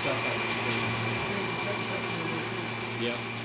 stuff. Yeah.